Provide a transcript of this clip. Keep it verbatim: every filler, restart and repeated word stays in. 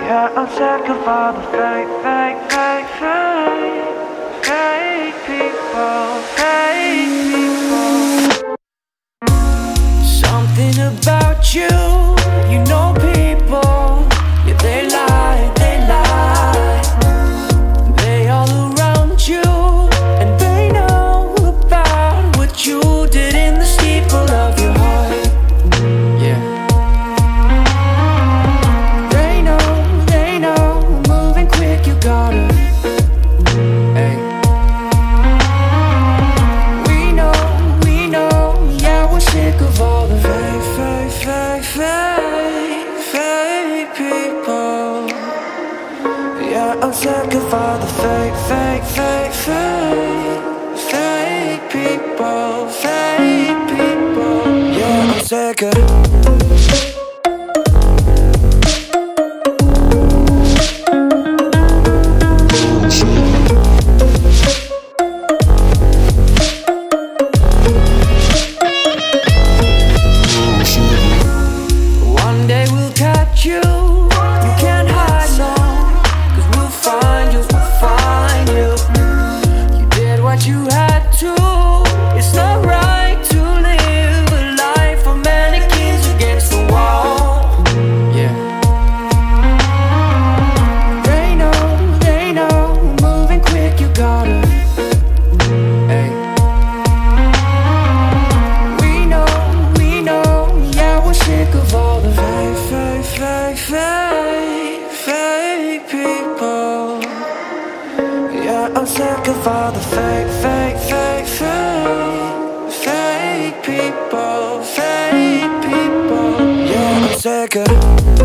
Yeah, I'm sick of all the fake, fake, fake, fake, fake people, fake people. Something about you, you know people, yeah, they lie, they lie. They all around you, and they know about what you did in the steeple of your heart. Yeah. I'm sick of all the fake, fake, fake, fake, fake people, fake people. Yeah, I'm sick of it. You had to. It's not right to live a life of mannequins against the wall. Yeah. They know, they know, moving quick, you gotta. Hey. We know, we know, yeah, we're sick of all the fake, fake, fake, fake, fake people. Yeah, I'm sick of all the fake. Fake, fake, fake, fake people, fake people. Yeah, I'm sick of it.